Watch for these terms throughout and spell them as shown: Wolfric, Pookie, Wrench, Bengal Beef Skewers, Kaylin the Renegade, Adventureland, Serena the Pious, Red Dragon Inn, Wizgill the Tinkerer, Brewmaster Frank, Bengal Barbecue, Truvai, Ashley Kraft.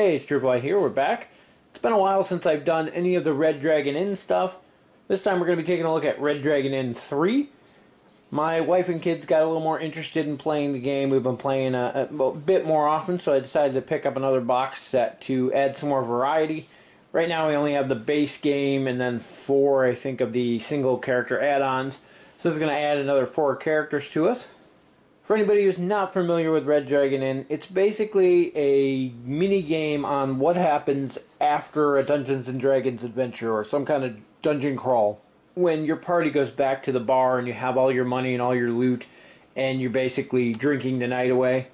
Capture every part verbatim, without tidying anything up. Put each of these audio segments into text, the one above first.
Hey, it's Truvai here, we're back. It's been a while since I've done any of the Red Dragon Inn stuff. This time we're going to be taking a look at Red Dragon Inn three. My wife and kids got a little more interested in playing the game. We've been playing a, a bit more often, so I decided to pick up another box set to add some more variety. Right now we only have the base game and then four, I think, of the single character add-ons. So this is going to add another four characters to us. For anybody who's not familiar with Red Dragon Inn, it's basically a mini-game on what happens after a Dungeons and Dragons adventure or some kind of dungeon crawl. When your party goes back to the bar and you have all your money and all your loot and you're basically drinking the night away.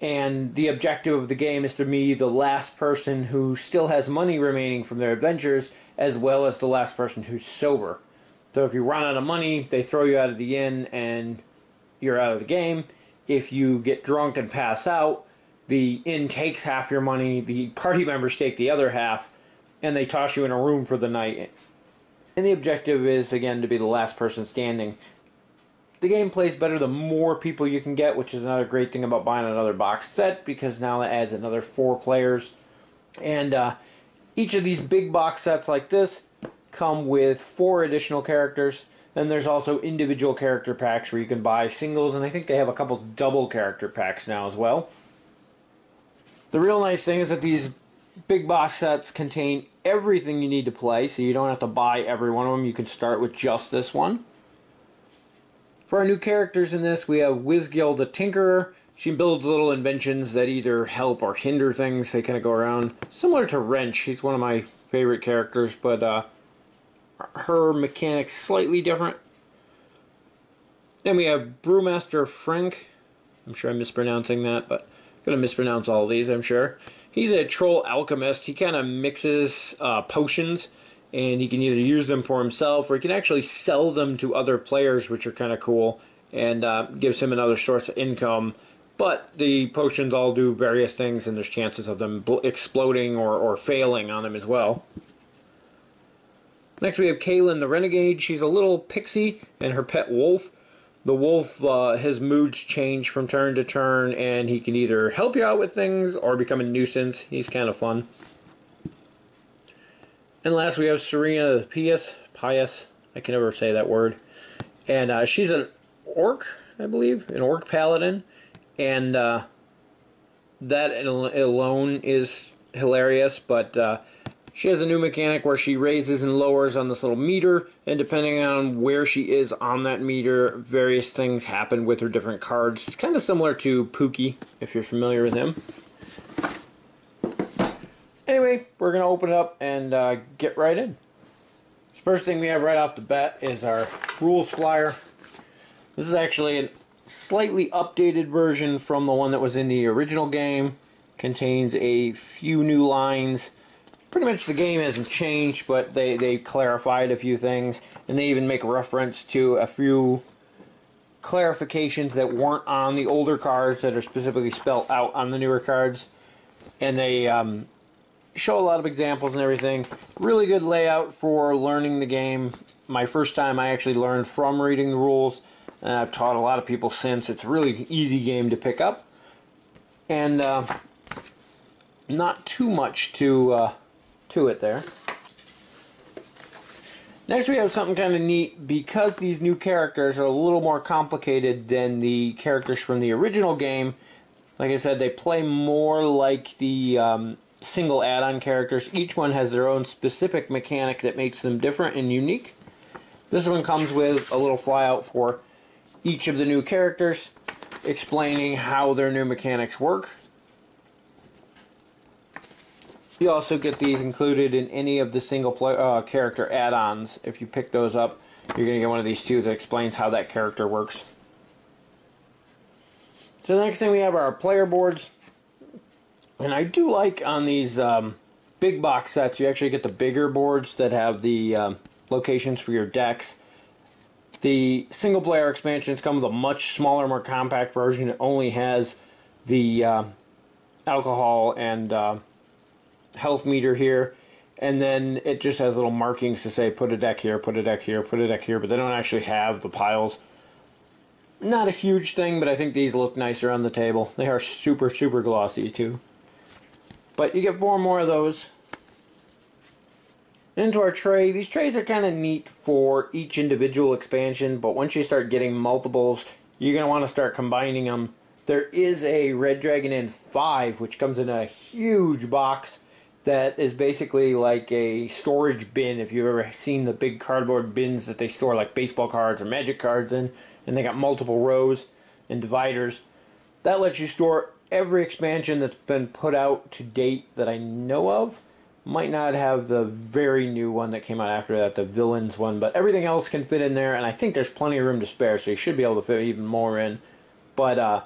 And the objective of the game is to be the last person who still has money remaining from their adventures as well as the last person who's sober. So if you run out of money, they throw you out of the inn and you're out of the game. If you get drunk and pass out, the inn takes half your money, the party members take the other half, and they toss you in a room for the night. And the objective is, again, to be the last person standing. The game plays better the more people you can get, which is another great thing about buying another box set, because now it adds another four players. And uh, each of these big box sets like this come with four additional characters. Then there's also individual character packs where you can buy singles, and I think they have a couple double character packs now as well. The real nice thing is that these big box sets contain everything you need to play, so you don't have to buy every one of them. You can start with just this one. For our new characters in this, we have Wizgill the Tinkerer. She builds little inventions that either help or hinder things. They kind of go around. Similar to Wrench, she's one of my favorite characters, but uh, her mechanics slightly different. Then we have Brewmaster Frank. I'm sure I'm mispronouncing that, but I'm going to mispronounce all these, I'm sure. He's a troll alchemist. He kind of mixes uh, potions, and he can either use them for himself, or he can actually sell them to other players, which are kind of cool, and uh, gives him another source of income. But the potions all do various things, and there's chances of them exploding or, or failing on them as well. Next we have Kaylin the Renegade. She's a little pixie and her pet wolf. The wolf, uh, his moods change from turn to turn, and he can either help you out with things or become a nuisance. He's kind of fun. And last we have Serena the Pious. Pious. I can never say that word. And uh, she's an orc, I believe. An orc paladin. And uh, that alone is hilarious, but Uh, she has a new mechanic where she raises and lowers on this little meter, and depending on where she is on that meter, various things happen with her different cards. It's kind of similar to Pookie, if you're familiar with him. Anyway, we're going to open it up and uh, get right in. The first thing we have right off the bat is our rules flyer. This is actually a slightly updated version from the one that was in the original game. Contains a few new lines. Pretty much the game hasn't changed, but they, they clarified a few things, and they even make reference to a few clarifications that weren't on the older cards that are specifically spelled out on the newer cards. And they um, show a lot of examples and everything. Really good layout for learning the game. My first time I actually learned from reading the rules, and I've taught a lot of people since. It's a really easy game to pick up. And uh, not too much to Uh, to it there. Next we have something kind of neat. Because these new characters are a little more complicated than the characters from the original game, like I said, they play more like the um, single add-on characters. Each one has their own specific mechanic that makes them different and unique. This one comes with a little flyout for each of the new characters, explaining how their new mechanics work. You also get these included in any of the single play, uh, character add-ons. If you pick those up, you're going to get one of these two that explains how that character works. So the next thing we have are our player boards. And I do like on these um, big box sets, you actually get the bigger boards that have the um, locations for your decks. The single player expansions come with a much smaller, more compact version that only has the uh, alcohol and Uh, health meter here, and then it just has little markings to say put a deck here, put a deck here, put a deck here, but they don't actually have the piles. Not a huge thing, but I think these look nicer on the table. They are super super glossy too. But you get four more of those. Into our tray. These trays are kind of neat for each individual expansion, but once you start getting multiples, you're going to want to start combining them. There is a Red Dragon Inn five, which comes in a huge box that is basically like a storage bin. If you've ever seen the big cardboard bins that they store like baseball cards or magic cards in, and they got multiple rows and dividers, that lets you store every expansion that's been put out to date that I know of. Might not have the very new one that came out after that, the Villains one, but everything else can fit in there, and I think there's plenty of room to spare, so you should be able to fit even more in. But uh,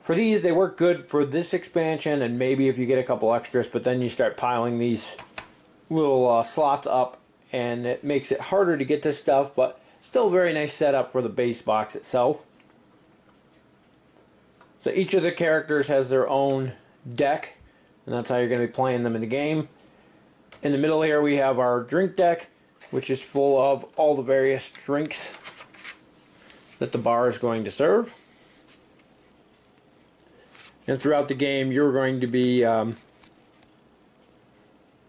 for these, they work good for this expansion, and maybe if you get a couple extras, but then you start piling these little uh, slots up, and it makes it harder to get this stuff, but still a very nice setup for the base box itself. So each of the characters has their own deck, and that's how you're going to be playing them in the game. In the middle here we have our drink deck, which is full of all the various drinks that the bar is going to serve. And throughout the game you're going to be um,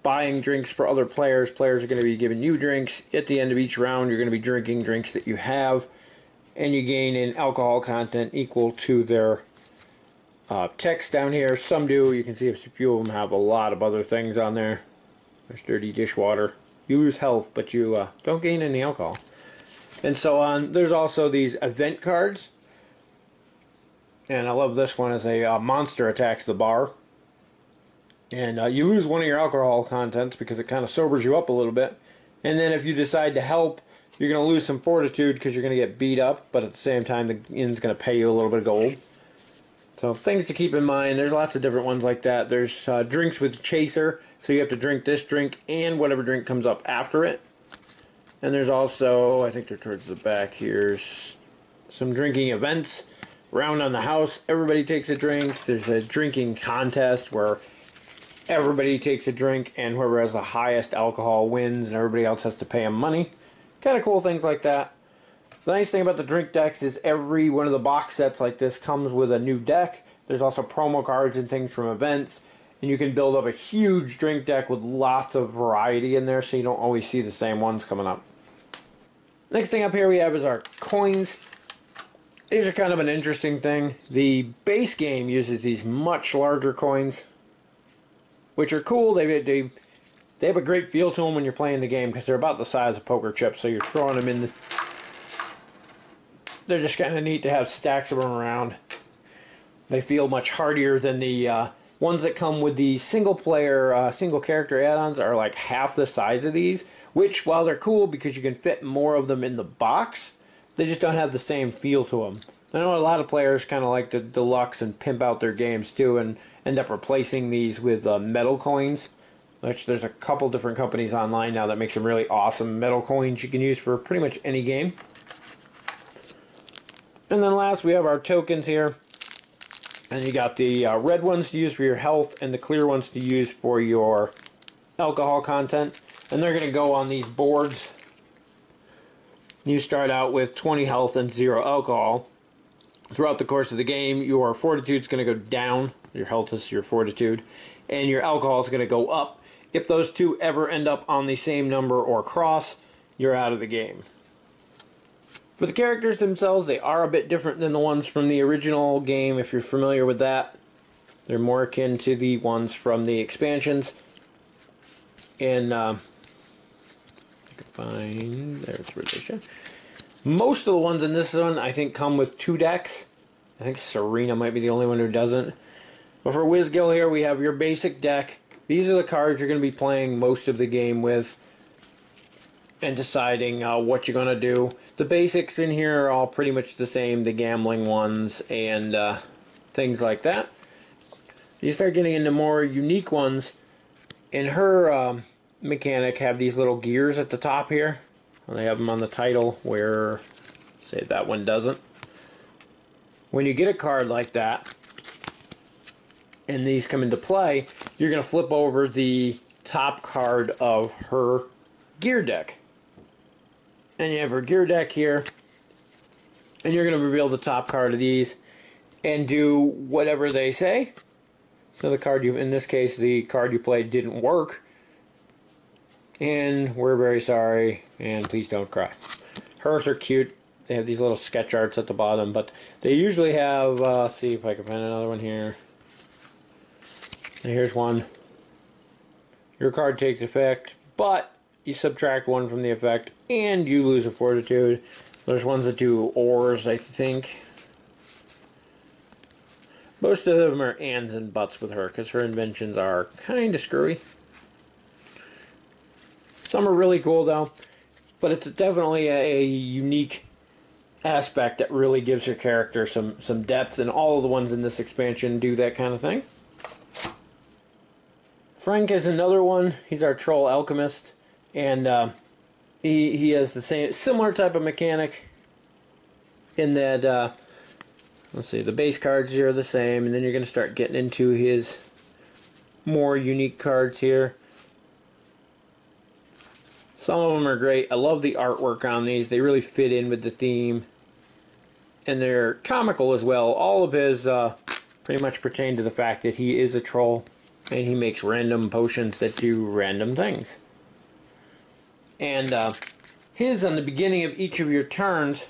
buying drinks for other players. Players are going to be giving you drinks. At the end of each round you're going to be drinking drinks that you have, and you gain an alcohol content equal to their uh, text down here. Some do. You can see a few of them have a lot of other things on there. There's dirty dishwater. You lose health, but you uh, don't gain any alcohol. And so on. There's also these event cards. And I love this one as a uh, monster attacks the bar. And uh, you lose one of your alcohol contents because it kind of sobers you up a little bit. And then if you decide to help, you're going to lose some fortitude because you're going to get beat up. But at the same time, the inn's going to pay you a little bit of gold. So things to keep in mind. There's lots of different ones like that. There's uh, drinks with chaser, so you have to drink this drink and whatever drink comes up after it. And there's also, I think they're towards the back here, some drinking events. Round on the house, everybody takes a drink. There's a drinking contest where everybody takes a drink and whoever has the highest alcohol wins and everybody else has to pay them money. Kind of cool things like that. The nice thing about the drink decks is every one of the box sets like this comes with a new deck. There's also promo cards and things from events. And you can build up a huge drink deck with lots of variety in there so you don't always see the same ones coming up. Next thing up here we have is our coins. These are kind of an interesting thing. The base game uses these much larger coins, which are cool. They, they, they have a great feel to them when you're playing the game because they're about the size of poker chips. So you're throwing them in the... They're just kind of neat to have stacks of them around. They feel much hardier than the uh, ones that come with the single player, uh, single character add-ons are like half the size of these, which while they're cool because you can fit more of them in the box, they just don't have the same feel to them. I know a lot of players kind of like the deluxe and pimp out their games too and end up replacing these with uh, metal coins, which there's a couple different companies online now that make some really awesome metal coins you can use for pretty much any game. And then last we have our tokens here, and you got the uh, red ones to use for your health and the clear ones to use for your alcohol content, and they're going to go on these boards. You start out with twenty health and zero alcohol. Throughout the course of the game your fortitude is going to go down, your health is your fortitude, and your alcohol is going to go up. If those two ever end up on the same number or cross, you're out of the game. For the characters themselves, they are a bit different than the ones from the original game, if you're familiar with that. They're more akin to the ones from the expansions. And, uh, I can find, there's where they should. Most of the ones in this one, I think, come with two decks. I think Serena might be the only one who doesn't. But for Wizgill here, we have your basic deck. These are the cards you're going to be playing most of the game with, and deciding uh, what you're going to do. The basics in here are all pretty much the same, the gambling ones and uh, things like that. You start getting into more unique ones, and her um, mechanic have these little gears at the top here, and they have them on the title where, say that one doesn't. When you get a card like that, and these come into play, you're going to flip over the top card of her gear deck. And you have our gear deck here, and you're going to reveal the top card of these and do whatever they say. So the card you, in this case, the card you played didn't work. And we're very sorry, and please don't cry. Hers are cute. They have these little sketch arts at the bottom, but they usually have, uh, let's see if I can find another one here. Here's one. Your card takes effect, but you subtract one from the effect, and you lose a fortitude. There's ones that do ors, I think. Most of them are ands and buts with her, because her inventions are kind of screwy. Some are really cool, though. But it's definitely a, a unique aspect that really gives her character some, some depth, and all of the ones in this expansion do that kind of thing. Frank is another one. He's our troll alchemist, and uh, he, he has the same similar type of mechanic in that, uh, let's see, the base cards here are the same, and then you're going to start getting into his more unique cards here. Some of them are great. I love the artwork on these. They really fit in with the theme, and they're comical as well. All of his uh, pretty much pertain to the fact that he is a troll, and he makes random potions that do random things. And uh, his, on the beginning of each of your turns,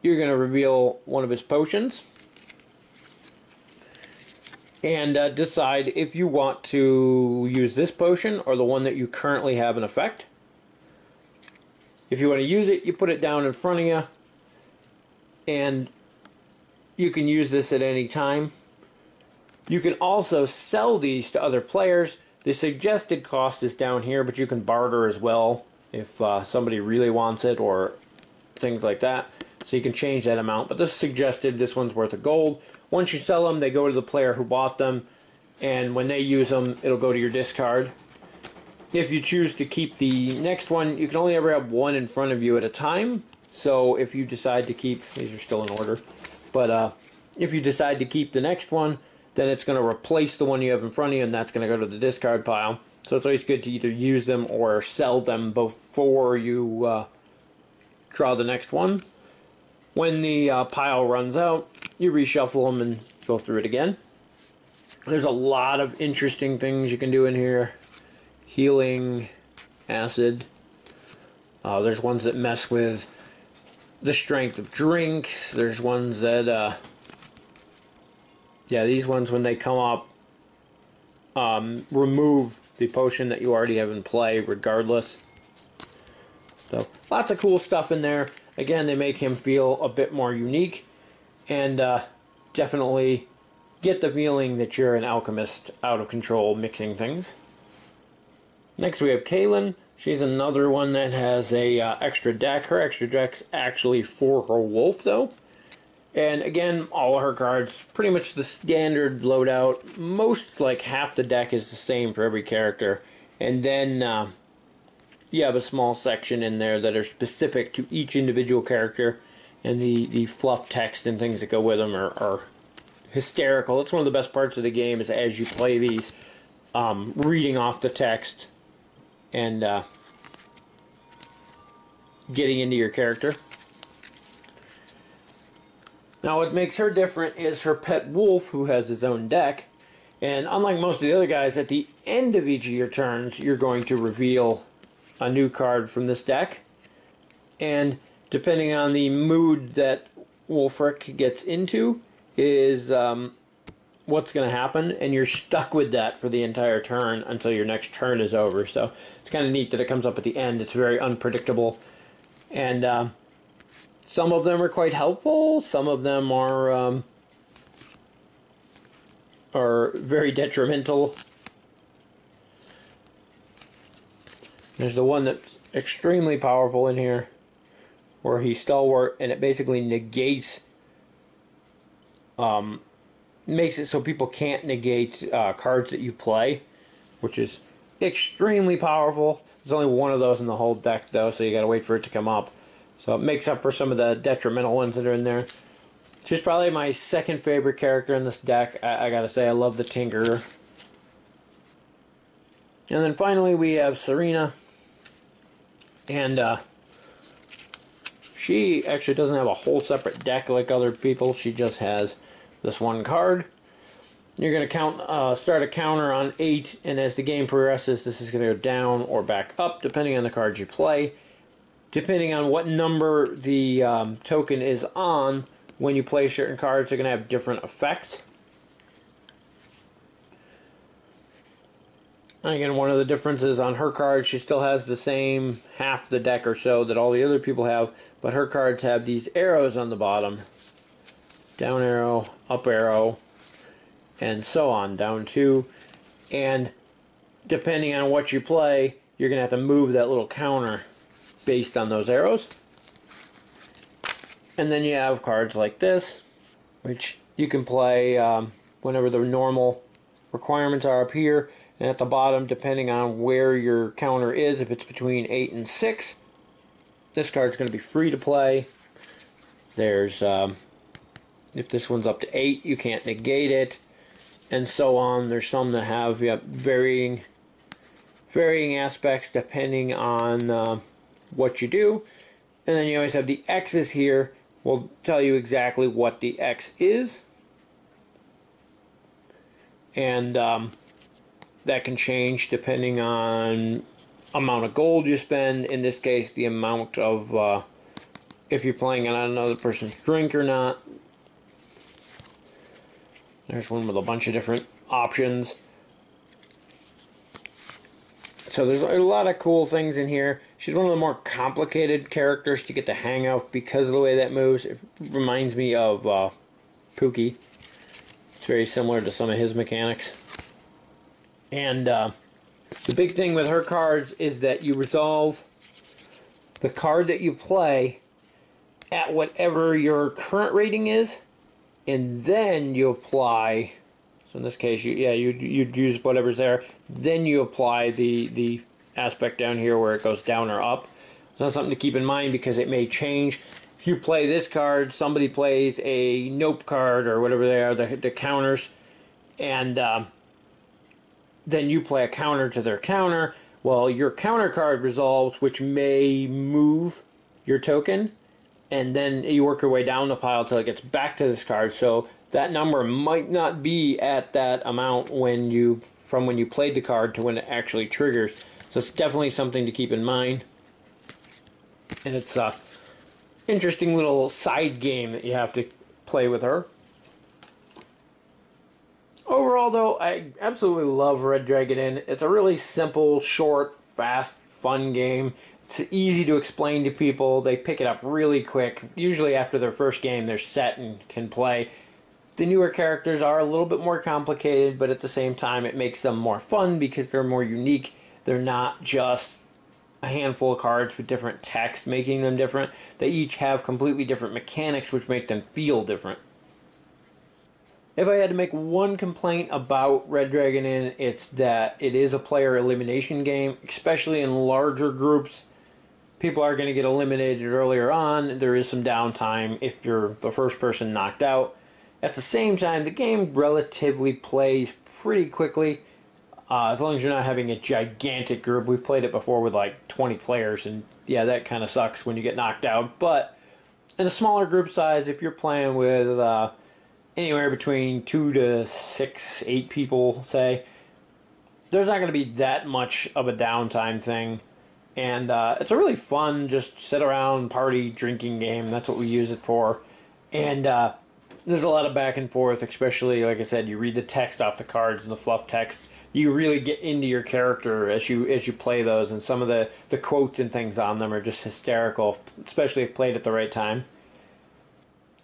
you're going to reveal one of his potions and uh, decide if you want to use this potion or the one that you currently have in effect. If you want to use it, you put it down in front of you, and you can use this at any time. You can also sell these to other players. The suggested cost is down here, but you can barter as well if uh, somebody really wants it or things like that. So you can change that amount, but this is suggested. This one's worth of gold. Once you sell them, they go to the player who bought them, and when they use them, it'll go to your discard. If you choose to keep the next one, you can only ever have one in front of you at a time. So if you decide to keep, these are still in order, but uh, if you decide to keep the next one, then it's going to replace the one you have in front of you, and that's going to go to the discard pile. So it's always good to either use them or sell them before you uh, draw the next one. When the uh, pile runs out, you reshuffle them and go through it again. There's a lot of interesting things you can do in here. Healing, acid. Uh, there's ones that mess with the strength of drinks. There's ones that... Uh, Yeah, these ones, when they come up, um, remove the potion that you already have in play, regardless. So, lots of cool stuff in there. Again, they make him feel a bit more unique, and uh, definitely get the feeling that you're an alchemist out of control, mixing things. Next, we have Kaylin. She's another one that has a uh, extra deck. Her extra deck's actually for her wolf, though. And again, all of her cards, pretty much the standard loadout. Most, like half the deck is the same for every character. And then uh, you have a small section in there that are specific to each individual character. And the, the fluff text and things that go with them are, are hysterical. That's one of the best parts of the game, is as you play these, um, reading off the text and uh, getting into your character. Now, what makes her different is her pet wolf, who has his own deck. And unlike most of the other guys, at the end of each of your turns, you're going to reveal a new card from this deck. And depending on the mood that Wolfric gets into is um, what's going to happen. And you're stuck with that for the entire turn until your next turn is over. So it's kind of neat that it comes up at the end. It's very unpredictable. And... Uh, Some of them are quite helpful. Some of them are um, are very detrimental. There's the one that's extremely powerful in here, where he's stalwart, and it basically negates, um, makes it so people can't negate uh, cards that you play, which is extremely powerful. There's only one of those in the whole deck, though, so you got to wait for it to come up. So it makes up for some of the detrimental ones that are in there. She's probably my second favorite character in this deck. I, I gotta say, I love the Tinkerer. And then finally we have Serena. And uh, she actually doesn't have a whole separate deck like other people. She just has this one card. You're going to count, uh, start a counter on eight, and as the game progresses, this is going to go down or back up, depending on the cards you play. Depending on what number the um, token is on, when you play certain cards, they're going to have different effect. And again, one of the differences on her cards, she still has the same half the deck or so that all the other people have, but her cards have these arrows on the bottom. Down arrow, up arrow, and so on, down two, and depending on what you play, you're gonna have to move that little counter based on those arrows. And then you have cards like this, which you can play um, whenever the normal requirements are up here, and at the bottom, depending on where your counter is, if it's between eight and six, this card's gonna be free to play. There's um, if this one's up to eight, you can't negate it, and so on. There's some that have yeah, varying varying aspects depending on uh, what you do. And then you always have the X's here. We'll tell you exactly what the X is, and um, that can change depending on amount of gold you spend. In this case, the amount of uh, if you're playing it on another person's drink or not. There's one with a bunch of different options. So there's a lot of cool things in here. She's one of the more complicated characters to get the hang of because of the way that moves. It reminds me of uh, Pookie. It's very similar to some of his mechanics. And uh, the big thing with her cards is that you resolve the card that you play at whatever your current rating is, and then you apply, so in this case, you, yeah, you'd, you'd use whatever's there, then you apply the, the aspect down here where it goes down or up. So that's something to keep in mind because it may change. If you play this card, somebody plays a nope card or whatever they are, the, the counters, and um, then you play a counter to their counter. Well, your counter card resolves, which may move your token, and then you work your way down the pile until it gets back to this card. So that number might not be at that amount when you from when you played the card to when it actually triggers. So it's definitely something to keep in mind. And it's a interesting little side game that you have to play with her. Overall, though, I absolutely love Red Dragon Inn. It's a really simple, short, fast, fun game. It's easy to explain to people. They pick it up really quick. Usually after their first game, they're set and can play. The newer characters are a little bit more complicated, but at the same time, it makes them more fun because they're more unique. They're not just a handful of cards with different text, making them different. They each have completely different mechanics, which make them feel different. If I had to make one complaint about Red Dragon Inn, it's that it is a player elimination game, especially in larger groups. People are going to get eliminated earlier on. There is some downtime if you're the first person knocked out. At the same time, the game relatively plays pretty quickly, uh, as long as you're not having a gigantic group. We've played it before with like twenty players, and yeah, that kind of sucks when you get knocked out. But in a smaller group size, if you're playing with uh, anywhere between two to six, eight people, say, there's not going to be that much of a downtime thing. And uh, it's a really fun, just sit around, party, drinking game. That's what we use it for. And uh, there's a lot of back and forth, especially, like I said, you read the text off the cards and the fluff text. You really get into your character as you as you play those. And some of the, the quotes and things on them are just hysterical, especially if played at the right time.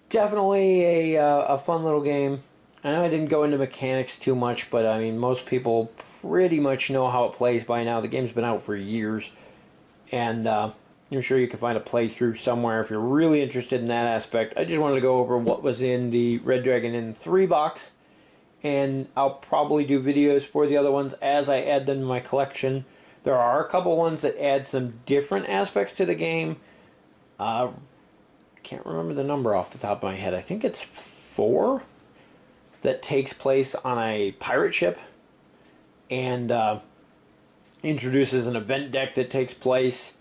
Definitely a, uh, a fun little game. I know I didn't go into mechanics too much, but I mean, most people pretty much know how it plays by now. The game's been out for years. And uh, I'm sure you can find a playthrough somewhere if you're really interested in that aspect. I just wanted to go over what was in the Red Dragon Inn three box. And I'll probably do videos for the other ones as I add them to my collection. There are a couple ones that add some different aspects to the game. I uh, can't remember the number off the top of my head. I think it's four that takes place on a pirate ship. And Uh, introduces an event deck that takes place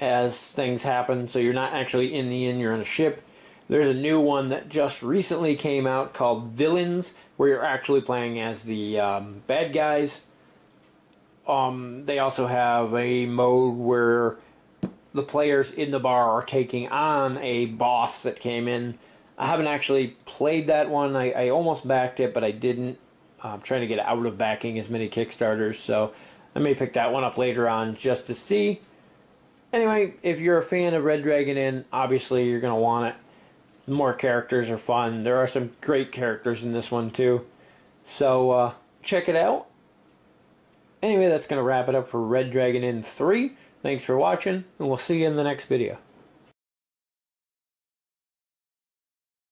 as things happen, so you're not actually in the inn, you're on a ship. There's a new one that just recently came out called Villains, where you're actually playing as the um, bad guys. Um, they also have a mode where the players in the bar are taking on a boss that came in. I haven't actually played that one. I, I almost backed it, but I didn't. I'm trying to get out of backing as many Kickstarters, so I may pick that one up later on just to see. Anyway, if you're a fan of Red Dragon Inn, obviously you're going to want it. More characters are fun. There are some great characters in this one, too. So, uh, check it out. Anyway, that's going to wrap it up for Red Dragon Inn three. Thanks for watching, and we'll see you in the next video.